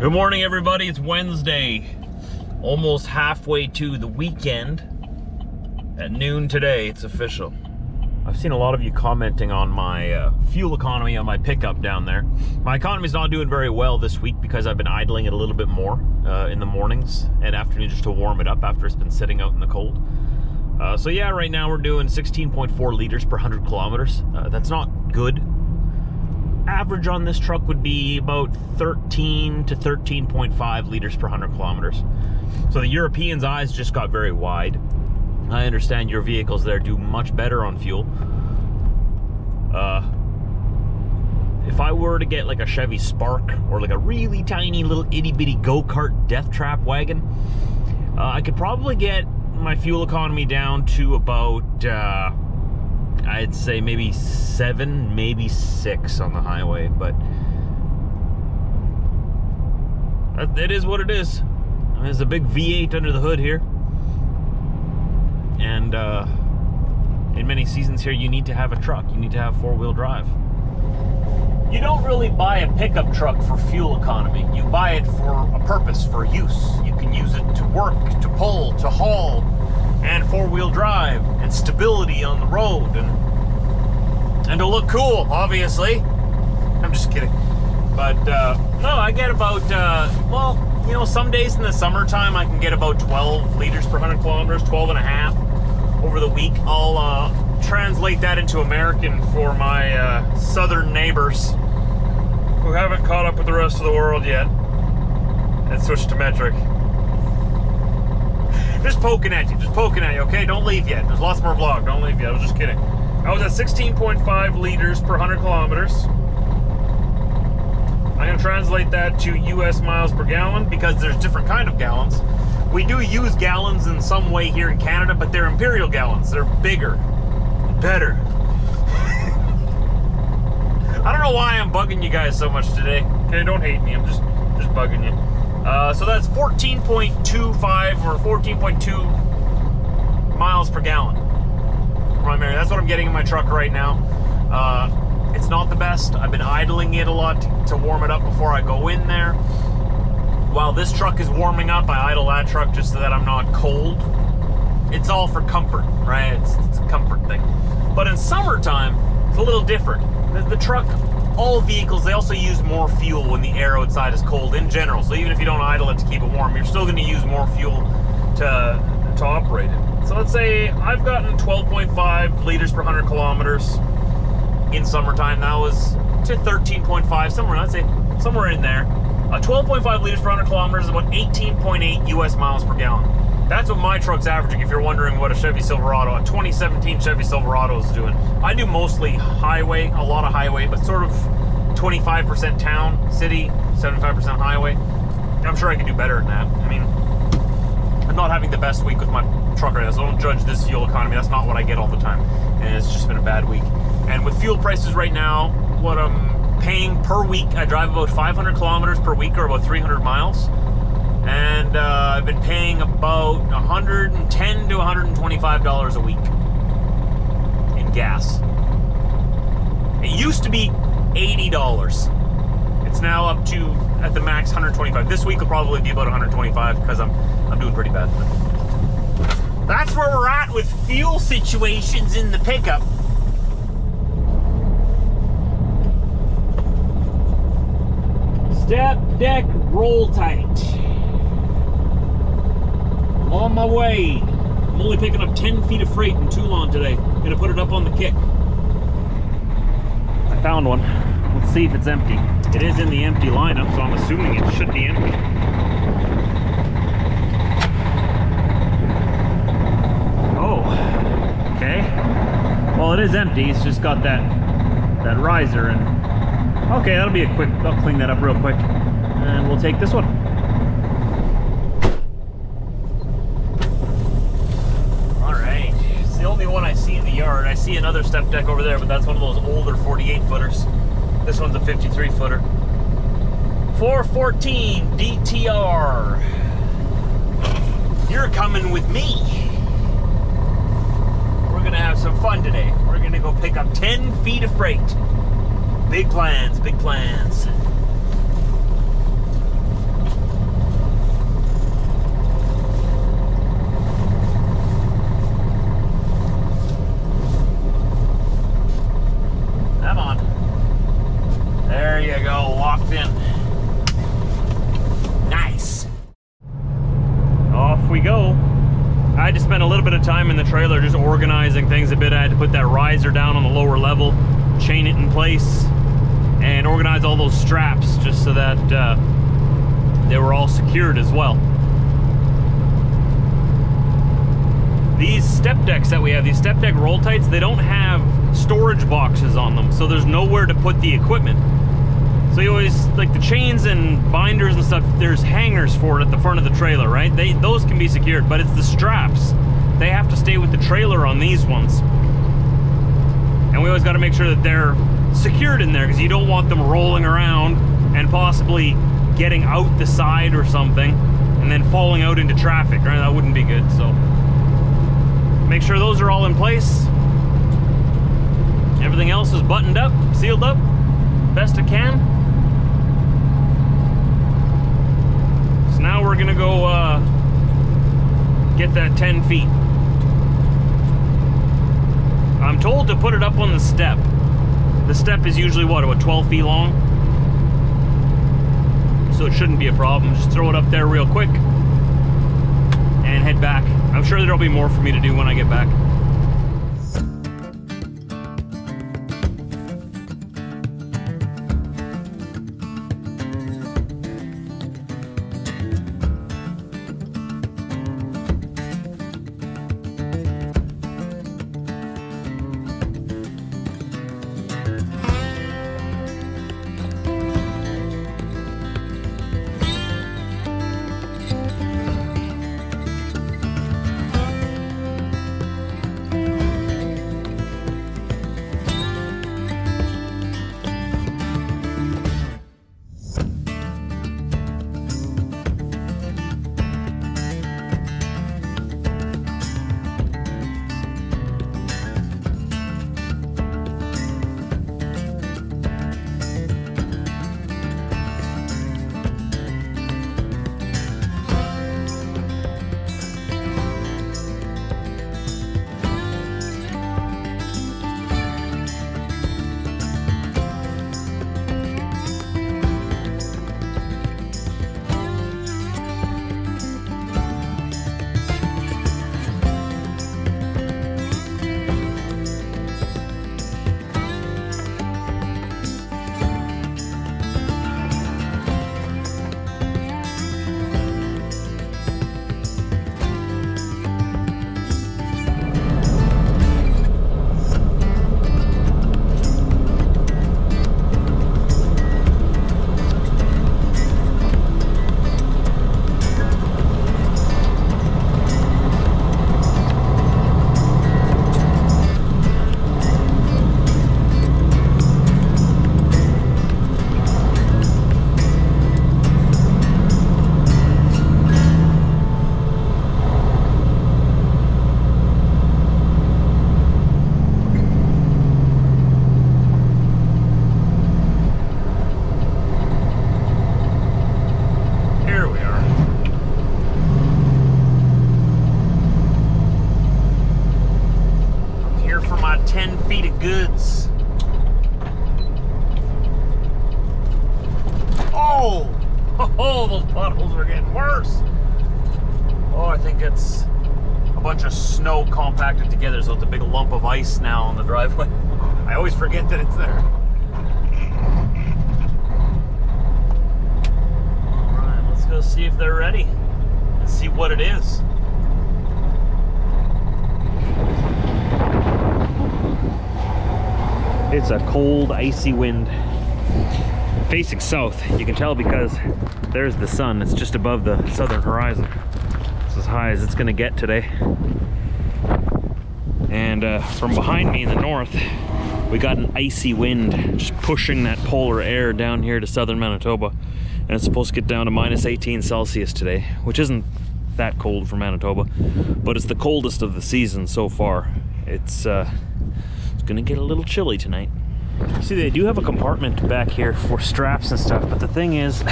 Good morning, everybody. It's Wednesday, almost halfway to the weekend. At noon today, it's official. I've seen a lot of you commenting on my fuel economy on my pickup down there. My economy's not doing very well this week because I've been idling it a little bit more in the mornings and afternoons just to warm it up after it's been sitting out in the cold. So yeah, right now we're doing 16.4 liters per 100 kilometers. That's not good. Average on this truck would be about 13 to 13.5 liters per 100 kilometers. So the Europeans' eyes just got very wide. I understand your vehicles there do much better on fuel. If I were to get like a Chevy Spark or like a really tiny little itty bitty go-kart death trap wagon, I could probably get my fuel economy down to about I'd say maybe 7, maybe 6 on the highway, but it is what it is. There's a big V8 under the hood here, and in many seasons here you need to have a truck. You need to have four-wheel drive. You don't really buy a pickup truck for fuel economy. You buy it for a purpose, for use. You can use it to work, to pull, to haul, and four-wheel drive, and stability on the road, and to look cool, obviously. I'm just kidding. But, no, I get about, well, you know, some days in the summertime I can get about 12 liters per 100 kilometers, 12 and a half over the week. I'll translate that into American for my southern neighbors who haven't caught up with the rest of the world yet and switched to metric. Just poking at you, okay? Don't leave yet. There's lots more vlog, don't leave yet. I was just kidding. I was at 16.5 liters per 100 kilometers. I'm gonna translate that to US miles per gallon because there's different kind of gallons. We do use gallons in some way here in Canada, but they're imperial gallons. They're bigger, better. I don't know why I'm bugging you guys so much today. Okay, don't hate me, I'm just bugging you. So that's 14.25 or 14.2 miles per gallon. That's what I'm getting in my truck right now. It's not the best. I've been idling it a lot to warm it up before I go in there. While this truck is warming up, I idle that truck just so that I'm not cold. It's all for comfort, right? It's a comfort thing. But in summertime, it's a little different. The truck... all vehicles, they also use more fuel when the air outside is cold in general. So even if you don't idle it to keep it warm, you're still going to use more fuel to operate it. So let's say I've gotten 12.5 liters per 100 kilometers in summertime. That was to 13.5, somewhere, I'd say somewhere in there. 12.5 liters per 100 kilometers is about 18.8 US miles per gallon. That's what my truck's averaging, if you're wondering what a Chevy Silverado, a 2017 Chevy Silverado is doing. I do mostly highway, a lot of highway, but sort of 25% town, city, 75% highway. I'm sure I can do better than that. I mean, I'm not having the best week with my truck right now, so don't judge this fuel economy. That's not what I get all the time, and it's just been a bad week. And with fuel prices right now, what I'm paying per week, I drive about 500 kilometers per week, or about 300 miles. And I've been paying about $110 to $125 a week in gas. It used to be $80. It's now up to, at the max, $125. This week will probably be about $125 because I'm doing pretty bad. That's where we're at with fuel situations in the pickup. Step, deck, roll tight. On my way. I'm only picking up 10 feet of freight in Toulon today. Gonna put it up on the kick. I found one. Let's see if it's empty. It is in the empty lineup, so I'm assuming it should be empty. Oh, okay. Well, it is empty. It's just got that riser, and okay, that'll be a quick, I'll clean that up real quick, and we'll take this one. I see another step deck over there, but that's one of those older 48-footers. This one's a 53-footer. 414 DTR. You're coming with me. We're going to have some fun today. We're going to go pick up 10 feet of freight. Big plans, big plans. just spent a little bit of time in the trailer just organizing things a bit. I had to put that riser down on the lower level, chain it in place, and organize all those straps just so that they were all secured as well. These step decks that we have, these step deck roll tights, they don't have storage boxes on them, so there's nowhere to put the equipment. So you always, like the chains and binders and stuff, there's hangers for it at the front of the trailer, right? Those can be secured, but it's the straps. They have to stay with the trailer on these ones. And we always gotta make sure that they're secured in there because you don't want them rolling around and possibly getting out the side or something and then falling out into traffic, right? That wouldn't be good, so. Make sure those are all in place. Everything else is buttoned up, sealed up, best it can. So now we're gonna go get that 10 feet. I'm told to put it up on the step. The step is usually, what, about 12 feet long? So it shouldn't be a problem. Just throw it up there real quick and head back. I'm sure there'll be more for me to do when I get back. Ice now on the driveway. I always forget that it's there. All right, let's go see if they're ready and see what it is. It's a cold, icy wind. Facing south, you can tell because there's the sun. It's just above the southern horizon. It's as high as it's gonna get today. And from behind me in the north, we got an icy wind just pushing that polar air down here to southern Manitoba. And it's supposed to get down to -18°C today, which isn't that cold for Manitoba, but it's the coldest of the season so far. It's gonna get a little chilly tonight. See, they do have a compartment back here for straps and stuff, but the thing is,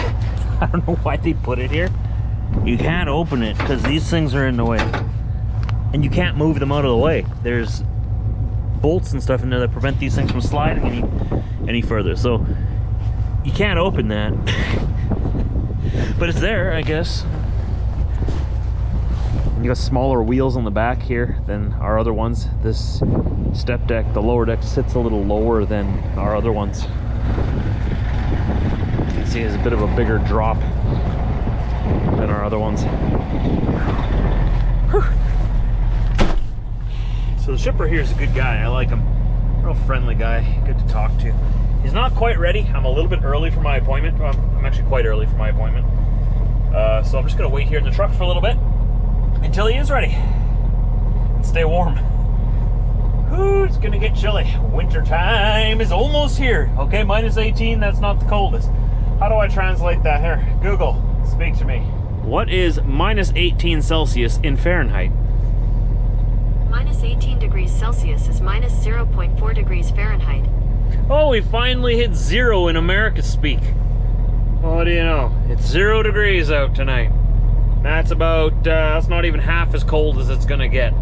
I don't know why they put it here. You can't open it because these things are in the way. And you can't move them out of the way. There's bolts and stuff in there that prevent these things from sliding any further. So you can't open that. But it's there, I guess. You got smaller wheels on the back here than our other ones. This step deck, the lower deck, sits a little lower than our other ones. You can see it's a bit of a bigger drop than our other ones. Whew. So the shipper here is a good guy. I like him. Real friendly guy. Good to talk to. He's not quite ready. I'm a little bit early for my appointment. Well, I'm actually quite early for my appointment. So I'm just going to wait here in the truck for a little bit until he is ready. Stay warm. Ooh, it's gonna get chilly. Winter time is almost here. Okay, minus 18, that's not the coldest. How do I translate that here? Google, speak to me. What is minus 18 Celsius in Fahrenheit? Minus 18 degrees Celsius is minus 0.4 degrees Fahrenheit. Oh, we finally hit zero in America speak. Well, what do you know? It's 0 degrees out tonight. That's about, that's not even half as cold as it's gonna get.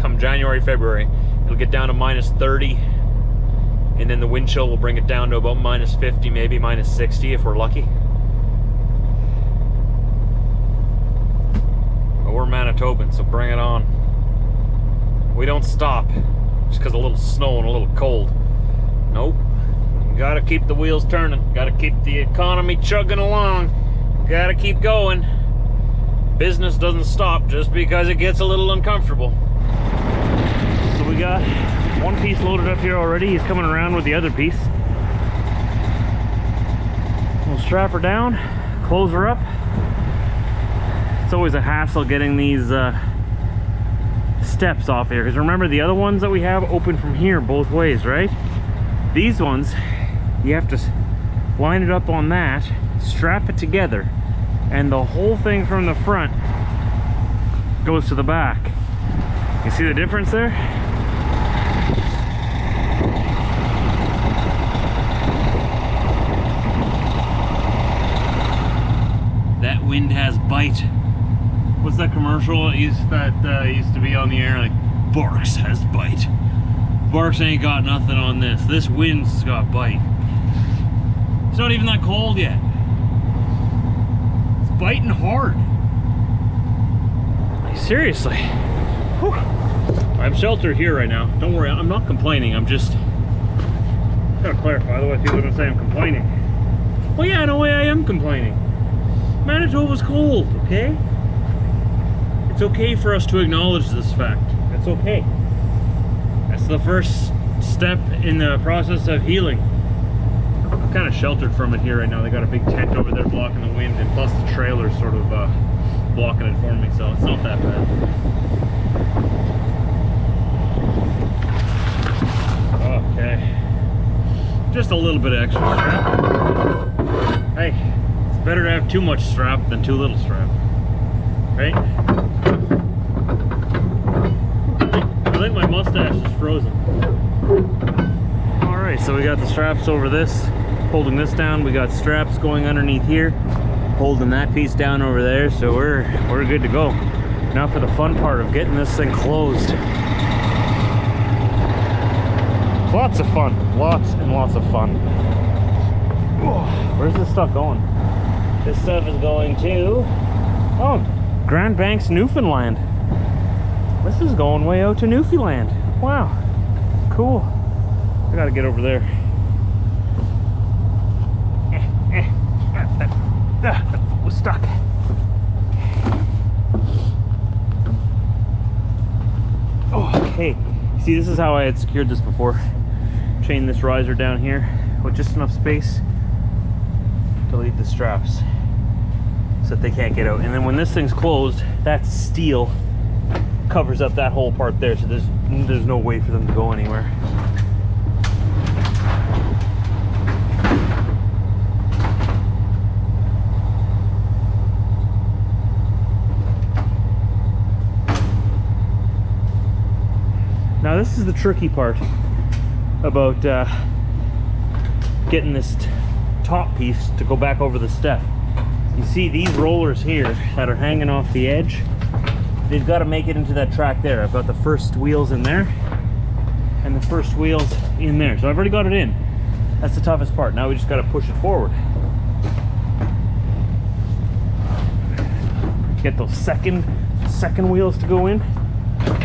Come January, February, it'll get down to minus 30, and then the wind chill will bring it down to about minus 50, maybe minus 60 if we're lucky. But we're Manitoban, so bring it on. We don't stop just because a little snow and a little cold. Nope. You gotta keep the wheels turning. Gotta keep the economy chugging along. Gotta keep going. Business doesn't stop just because it gets a little uncomfortable. So we got one piece loaded up here already. He's coming around with the other piece. We'll strap her down, close her up. It's always a hassle getting these steps off here, because remember the other ones that we have open from here both ways, right? These ones, you have to line it up on that, strap it together, and the whole thing from the front goes to the back. You see the difference there? That wind has bite. What's that commercial that used to be on the air? Like, Barks has bite. Barks ain't got nothing on this. This wind's got bite. It's not even that cold yet. Biting hard. Seriously. Whew. I'm sheltered here right now. Don't worry, I'm not complaining. I'm just gotta clarify, otherwise people are gonna say I'm complaining. Well, yeah, in a way I am complaining. Manitoba's cold, okay? It's okay for us to acknowledge this fact. It's okay. That's the first step in the process of healing. I'm kind of sheltered from it here right now. They got a big tent over there blocking the wind, and plus the trailer's sort of blocking it for me, so it's not that bad. Okay. Just a little bit of extra strap. Hey, it's better to have too much strap than too little strap. Right? I think my mustache is frozen. Alright, so we got the straps over this, holding this down. We got straps going underneath here, holding that piece down over there. So we're good to go. Now for the fun part of getting this thing closed. Lots of fun, lots and lots of fun. Where's this stuff going? This stuff is going to, oh, Grand Banks, Newfoundland. This is going way out to Newfoundland. Wow, cool. I gotta get over there. That foot was stuck. Oh, hey, see, this is how I had secured this before. Chain this riser down here with just enough space to leave the straps so that they can't get out. And then when this thing's closed, that steel covers up that whole part there, so there's no way for them to go anywhere. Now this is the tricky part about getting this top piece to go back over the step. You see these rollers here that are hanging off the edge, they've got to make it into that track there. I've got the first wheels in there and the first wheels in there. So I've already got it in. That's the toughest part. Now we just got to push it forward. Get those second, second wheels to go in. Okay.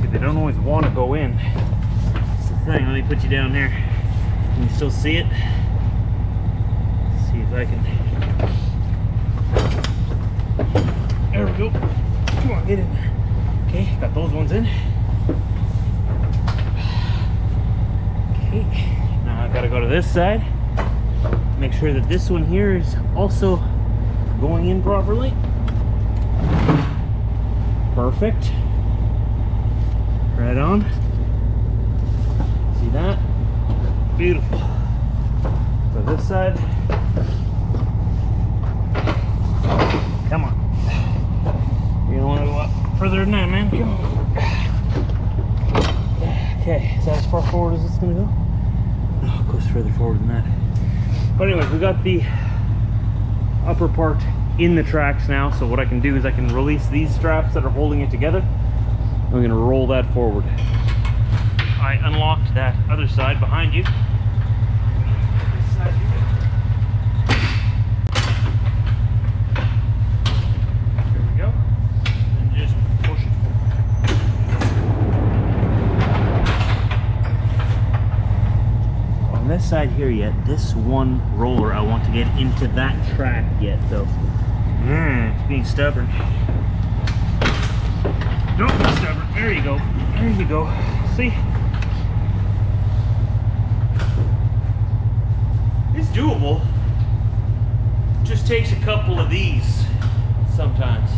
See, they don't always want to go in. That's the thing. Let me put you down there. Can you still see it? Let's see if I can. There we go. Come on, get in there. Okay, got those ones in. Okay, now I gotta go to this side. Make sure that this one here is also going in properly. Perfect. Right on. See that? Beautiful. So this side. Come on. You don't want to go up further than that, man. Come on. Okay, is that as far forward as it's gonna go? No, it goes further forward than that. But anyways, we got the upper part in the tracks now, so what I can do is I can release these straps that are holding it together. I'm going to roll that forward. I unlocked that other side behind you. Side here yet. This one roller I want to get into that track yet though. It's being stubborn. Don't be stubborn. There you go. There you go. See? It's doable. It just takes a couple of these sometimes.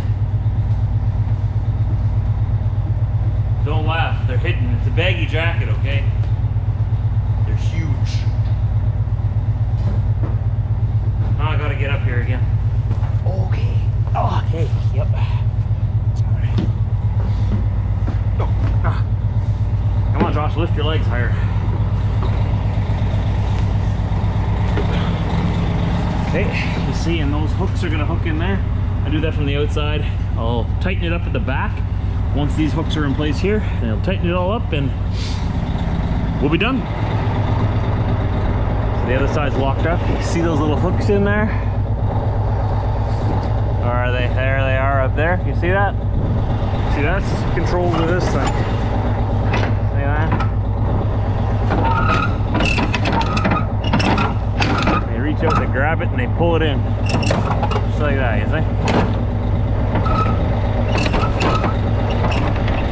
Don't laugh. They're hidden. It's a baggy jacket, okay? They're huge. Now I gotta get up here again. Okay. Oh, okay. Yep. All right. Oh. Ah. Come on, Josh. Lift your legs higher. Okay. You see, and those hooks are gonna hook in there. I do that from the outside. I'll tighten it up at the back. Once these hooks are in place here, and I'll tighten it all up, and we'll be done. The other side's locked up. You see those little hooks in there? Or are they? There they are up there. You see that? See, that's controlled to this thing. See that? They reach out, they grab it, and they pull it in. Just like that, you see?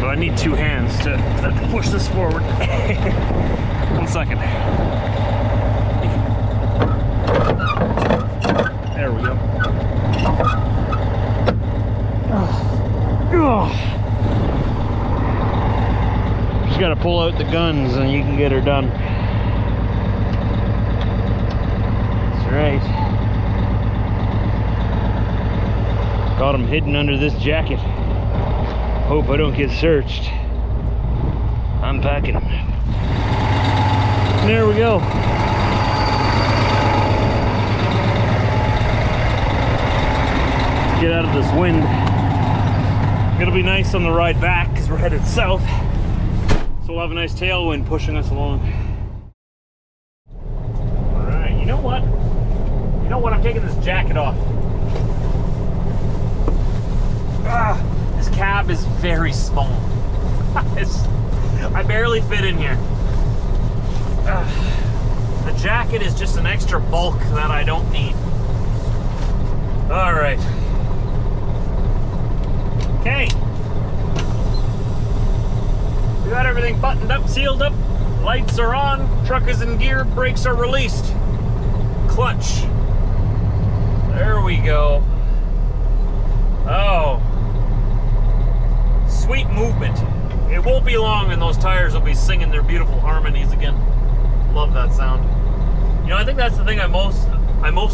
So I need two hands to push this forward. 1 second. There we go. Just gotta pull out the guns and you can get her done. That's right. Got them hidden under this jacket. Hope I don't get searched. I'm packing them. There we go. Get out of this wind. It'll be nice on the ride back because we're headed south, so we'll have a nice tailwind pushing us along. All right, you know what? You know what? I'm taking this jacket off. Ah, this cab is very small. I barely fit in here. The jacket is just an extra bulk that I don't need. All right. Okay, we got everything buttoned up, sealed up, lights are on, truck is in gear, brakes are released. Clutch. There we go. Oh, sweet movement. It won't be long and those tires will be singing their beautiful harmonies again. Love that sound. You know, I think that's the thing I most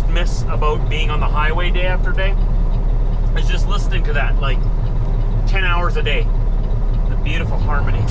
miss about being on the highway day after day, is just listening to that, like, 10 hours a day, the beautiful harmonies.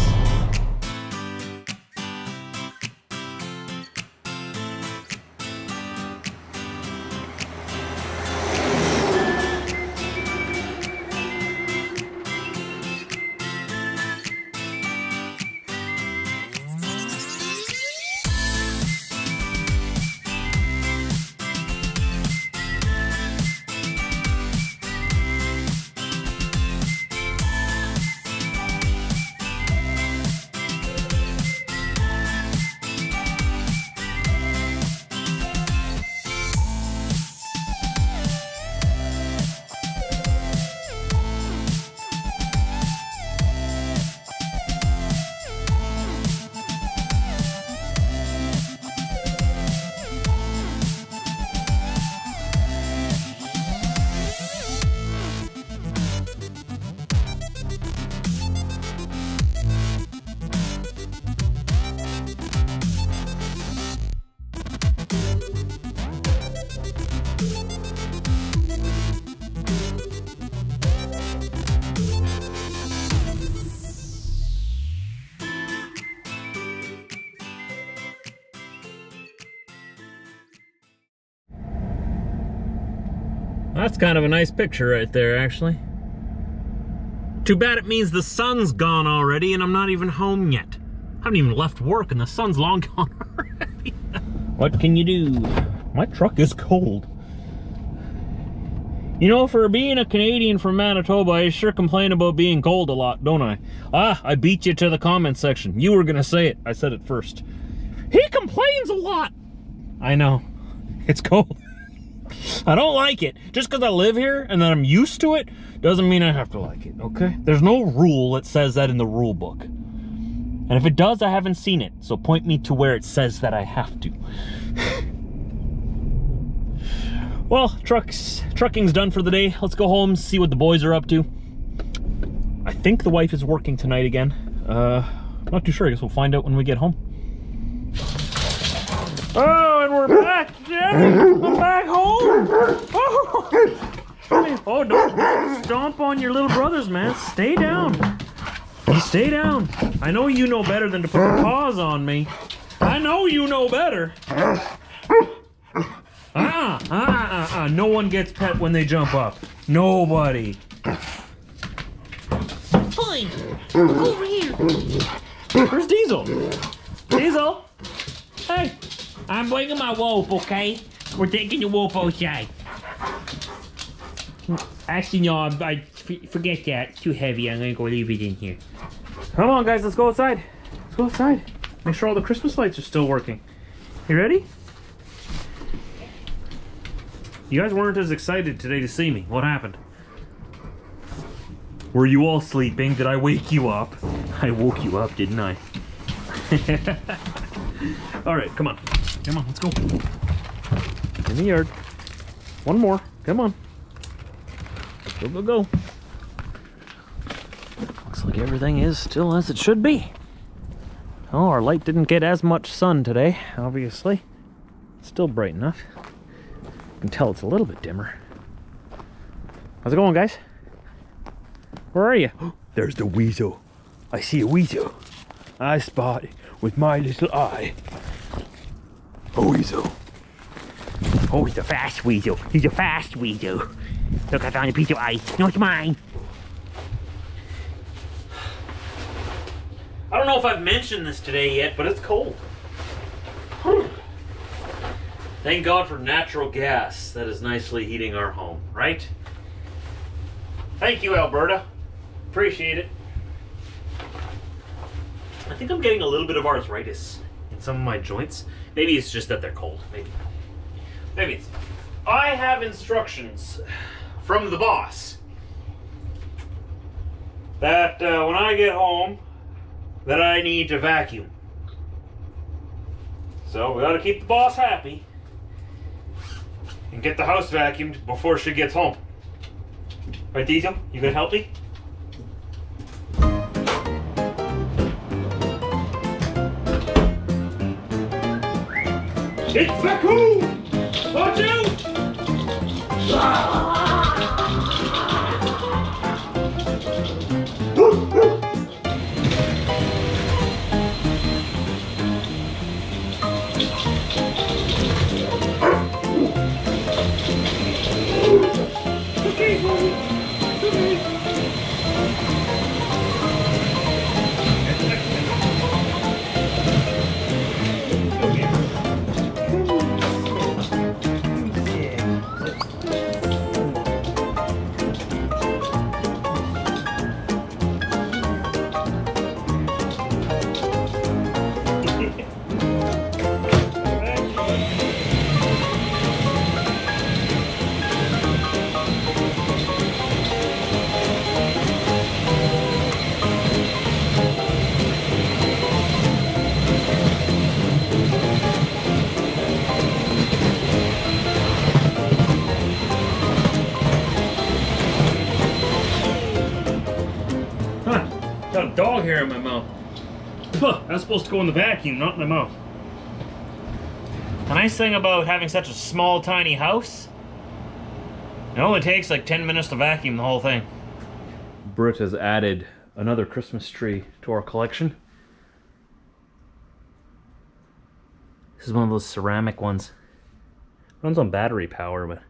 That's kind of a nice picture right there, actually. Too bad it means the sun's gone already and I'm not even home yet. I haven't even left work and the sun's long gone already. What can you do? My truck is cold. You know, for being a Canadian from Manitoba, I sure complain about being cold a lot, don't I? Ah, I beat you to the comment section. You were gonna say it. I said it first. He complains a lot. I know. It's cold. I don't like it. Just because I live here and that I'm used to it doesn't mean I have to like it, okay? There's no rule that says that in the rule book. And if it does, I haven't seen it. So point me to where it says that I have to. Well, trucking's done for the day. Let's go home, see what the boys are up to. I think the wife is working tonight again. I'm not too sure. I guess we'll find out when we get home. Oh, and we're back, Jenny. We're back home. Oh, don't stomp on your little brothers, man. Stay down. Stay down. I know you know better than to put your paws on me. I know you know better. No one gets pet when they jump up. Nobody. Fine. Go over here. Where's Diesel? Diesel? Hey. I'm bringing my rope, okay? We're taking the rope outside. Actually, no, forget that. It's too heavy. I'm going to go leave it in here. Come on, guys. Let's go outside. Let's go outside. Make sure all the Christmas lights are still working. You ready? You guys weren't as excited today to see me. What happened? Were you all sleeping? Did I wake you up? I woke you up, didn't I? Alright, come on. Come on, let's go. In the yard. One more. Come on. Go, go, go. Looks like everything is still as it should be. Oh, our light didn't get as much sun today, obviously. It's still bright enough. Can tell it's a little bit dimmer. How's it going, guys? Where are you? There's the weasel. I see a weasel. I spot it with my little eye. A weasel. Oh, he's a fast weasel. He's a fast weasel. Look, I found a piece of ice. No, it's mine. I don't know if I've mentioned this today yet, but it's cold. Thank God for natural gas that is nicely heating our home, right? Thank you, Alberta. Appreciate it. I think I'm getting a little bit of arthritis in some of my joints. Maybe it's just that they're cold. Maybe it's... I have instructions from the boss that when I get home that I need to vacuum. So we gotta keep the boss happy. And get the house vacuumed before she gets home. Right, Diesel? You gonna help me? It's Vacu! Watch out! Dog hair in my mouth. Huh, that's supposed to go in the vacuum, not in my mouth. The nice thing about having such a small, tiny house, it only takes like 10 minutes to vacuum the whole thing. Britt has added another Christmas tree to our collection. This is one of those ceramic ones. Runs on battery power, but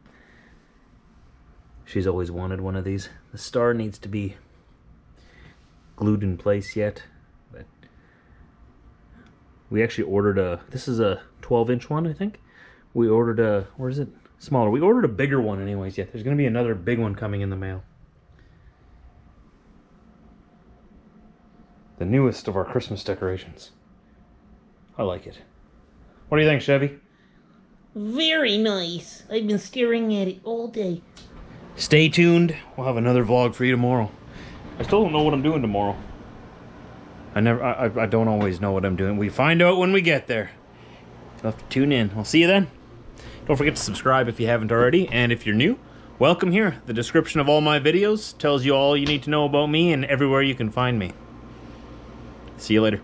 She's always wanted one of these. The star needs to be glued in place yet, but we actually ordered a, this is a 12-inch one, I think. We ordered a, where is it? Smaller. We ordered a bigger one anyways yet. There's going to be another big one coming in the mail. The newest of our Christmas decorations. I like it. What do you think, Chevy? Very nice. I've been staring at it all day. Stay tuned. We'll have another vlog for you tomorrow. I still don't know what I'm doing tomorrow. I don't always know what I'm doing. We find out when we get there. You'll have to tune in. I'll see you then. Don't forget to subscribe if you haven't already, and if you're new, welcome here. The description of all my videos tells you all you need to know about me and everywhere you can find me. See you later.